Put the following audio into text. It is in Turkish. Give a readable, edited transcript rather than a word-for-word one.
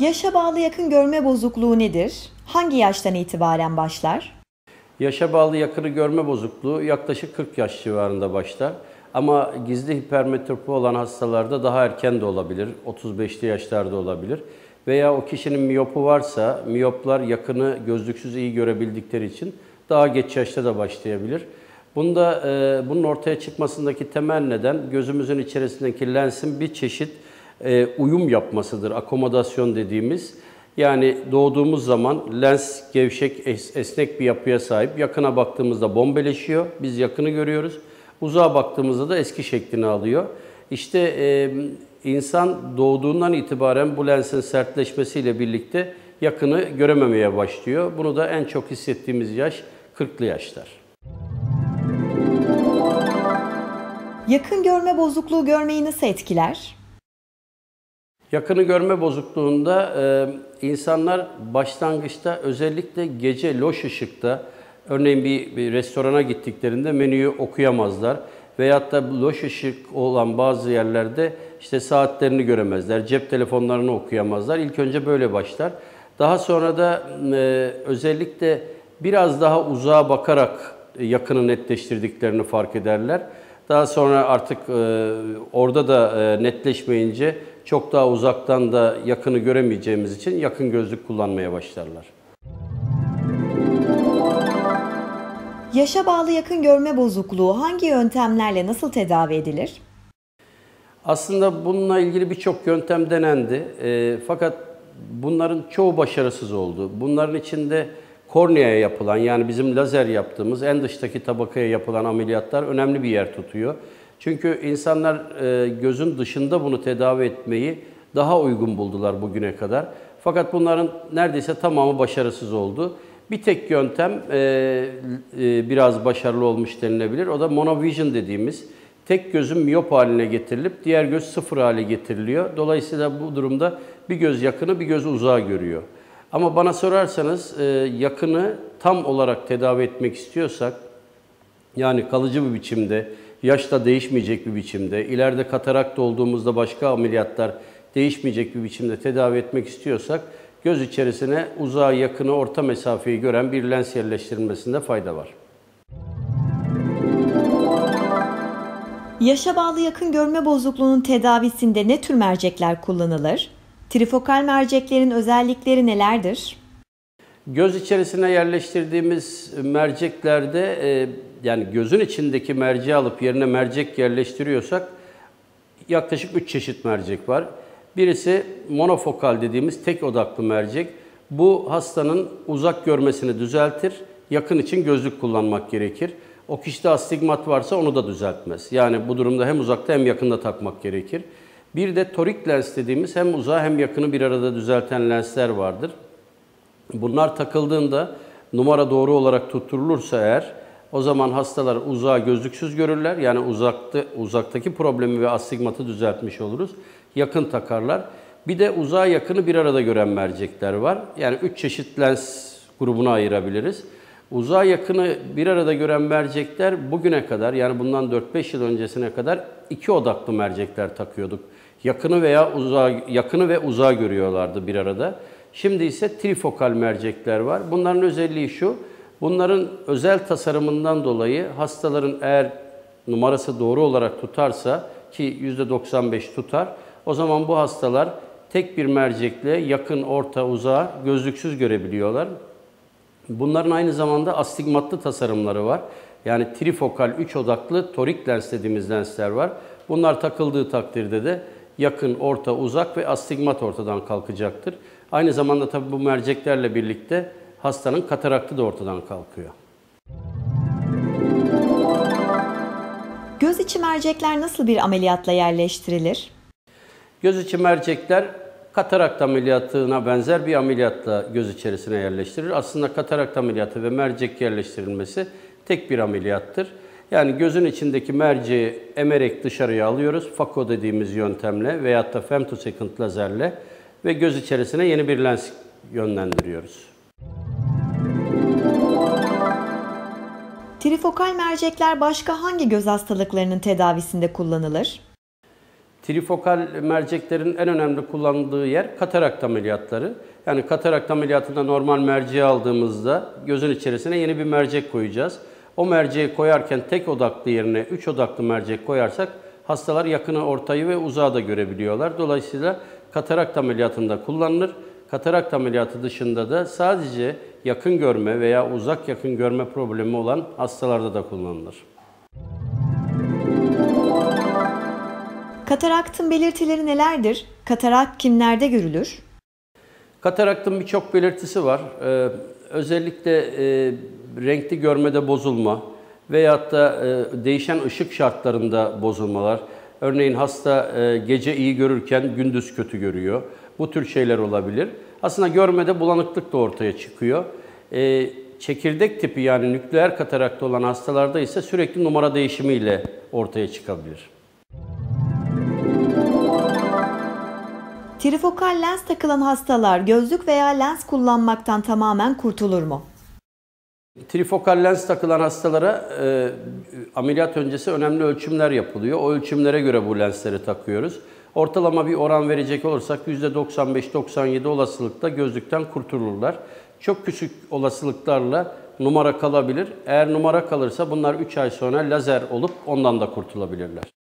Yaşa bağlı yakın görme bozukluğu nedir? Hangi yaştan itibaren başlar? Yaşa bağlı yakını görme bozukluğu yaklaşık 40 yaş civarında başlar. Ama gizli hipermetropi olan hastalarda daha erken de olabilir, 35'li yaşlarda olabilir. Veya o kişinin miyopu varsa, miyoplar yakını gözlüksüz iyi görebildikleri için daha geç yaşta da başlayabilir. Bunun ortaya çıkmasındaki temel neden gözümüzün içerisindeki lensin bir çeşit uyum yapmasıdır, akomodasyon dediğimiz. Yani doğduğumuz zaman lens gevşek, esnek bir yapıya sahip. Yakına baktığımızda bombeleşiyor, biz yakını görüyoruz. Uzağa baktığımızda da eski şeklini alıyor. İşte insan doğduğundan itibaren bu lensin sertleşmesiyle birlikte yakını görememeye başlıyor. Bunu da en çok hissettiğimiz yaş 40'lı yaşlar. Yakın görme bozukluğu görmeyi nasıl etkiler? Yakını görme bozukluğunda insanlar başlangıçta özellikle gece loş ışıkta, örneğin bir restorana gittiklerinde menüyü okuyamazlar veyahut da loş ışık olan bazı yerlerde işte saatlerini göremezler, cep telefonlarını okuyamazlar. İlk önce böyle başlar. Daha sonra da özellikle biraz daha uzağa bakarak yakını netleştirdiklerini fark ederler. Daha sonra artık orada da netleşmeyince çok daha uzaktan da yakını göremeyeceğimiz için yakın gözlük kullanmaya başlarlar. Yaşa bağlı yakın görme bozukluğu hangi yöntemlerle nasıl tedavi edilir? Aslında bununla ilgili birçok yöntem denendi. Fakat bunların çoğu başarısız oldu. Bunların içinde korneaya yapılan, yani bizim lazer yaptığımız en dıştaki tabakaya yapılan ameliyatlar önemli bir yer tutuyor. Çünkü insanlar gözün dışında bunu tedavi etmeyi daha uygun buldular bugüne kadar. Fakat bunların neredeyse tamamı başarısız oldu. Bir tek yöntem biraz başarılı olmuş denilebilir. O da monovision dediğimiz tek gözün miyop haline getirilip diğer göz sıfır hale getiriliyor. Dolayısıyla bu durumda bir göz yakını bir göz uzağı görüyor. Ama bana sorarsanız yakını tam olarak tedavi etmek istiyorsak, yani kalıcı bir biçimde, yaşla değişmeyecek bir biçimde, ileride katarakt olduğumuzda başka ameliyatlar değişmeyecek bir biçimde tedavi etmek istiyorsak, göz içerisine uzağa yakını orta mesafeyi gören bir lens yerleştirilmesinde fayda var. Yaşa bağlı yakın görme bozukluğunun tedavisinde ne tür mercekler kullanılır? Trifokal merceklerin özellikleri nelerdir? Göz içerisine yerleştirdiğimiz merceklerde, yani gözün içindeki merceği alıp yerine mercek yerleştiriyorsak yaklaşık 3 çeşit mercek var. Birisi monofokal dediğimiz tek odaklı mercek. Bu hastanın uzak görmesini düzeltir, yakın için gözlük kullanmak gerekir. O kişide astigmat varsa onu da düzeltmez. Yani bu durumda hem uzakta hem yakında takmak gerekir. Bir de torik lens dediğimiz hem uzağı hem yakını bir arada düzelten lensler vardır. Bunlar takıldığında numara doğru olarak tutturulursa eğer, o zaman hastalar uzağa gözlüksüz görürler. Yani uzaktaki problemi ve astigmatı düzeltmiş oluruz. Yakın takarlar. Bir de uzağa yakını bir arada gören mercekler var. Yani 3 çeşit lens grubuna ayırabiliriz. Uzağa yakını bir arada gören mercekler bugüne kadar, yani bundan 4-5 yıl öncesine kadar 2 odaklı mercekler takıyorduk. Yakını ve uzağı görüyorlardı bir arada. Şimdi ise trifokal mercekler var. Bunların özelliği şu. Bunların özel tasarımından dolayı hastaların eğer numarası doğru olarak tutarsa, ki %95 tutar, o zaman bu hastalar tek bir mercekle yakın, orta, uzağı gözlüksüz görebiliyorlar. Bunların aynı zamanda astigmatlı tasarımları var. Yani trifokal, 3 odaklı torik lens dediğimiz lensler var. Bunlar takıldığı takdirde de yakın, orta, uzak ve astigmat ortadan kalkacaktır. Aynı zamanda tabii bu merceklerle birlikte hastanın kataraktı da ortadan kalkıyor. Göz içi mercekler nasıl bir ameliyatla yerleştirilir? Göz içi mercekler katarakt ameliyatına benzer bir ameliyatla göz içerisine yerleştirilir. Aslında katarakt ameliyatı ve mercek yerleştirilmesi tek bir ameliyattır. Yani gözün içindeki merceği emerek dışarıya alıyoruz. Fako dediğimiz yöntemle veyahut da femtosecond lazerle ve göz içerisine yeni bir lens yönlendiriyoruz. Trifokal mercekler başka hangi göz hastalıklarının tedavisinde kullanılır? Trifokal merceklerin en önemli kullanıldığı yer katarakt ameliyatları. Yani katarakt ameliyatında normal merceği aldığımızda gözün içerisine yeni bir mercek koyacağız. O merceği koyarken tek odaklı yerine 3 odaklı mercek koyarsak hastalar yakını, ortayı ve uzağı da görebiliyorlar. Dolayısıyla katarakt ameliyatında kullanılır. Katarakt ameliyatı dışında da sadece yakın görme veya uzak yakın görme problemi olan hastalarda da kullanılır. Kataraktın belirtileri nelerdir? Katarakt kimlerde görülür? Kataraktın birçok belirtisi var. Özellikle renkli görmede bozulma veyahut da değişen ışık şartlarında bozulmalar. Örneğin hasta gece iyi görürken gündüz kötü görüyor. Bu tür şeyler olabilir. Aslında görmede bulanıklık da ortaya çıkıyor. Çekirdek tipi yani nükleer katarakt olan hastalarda ise sürekli numara değişimiyle ortaya çıkabilir. Trifokal lens takılan hastalar gözlük veya lens kullanmaktan tamamen kurtulur mu? Trifokal lens takılan hastalara ameliyat öncesi önemli ölçümler yapılıyor. O ölçümlere göre bu lensleri takıyoruz. Ortalama bir oran verecek olursak %95-97 olasılıkla gözlükten kurtulurlar. Çok küçük olasılıklarla numara kalabilir. Eğer numara kalırsa bunlar 3 ay sonra lazer olup ondan da kurtulabilirler.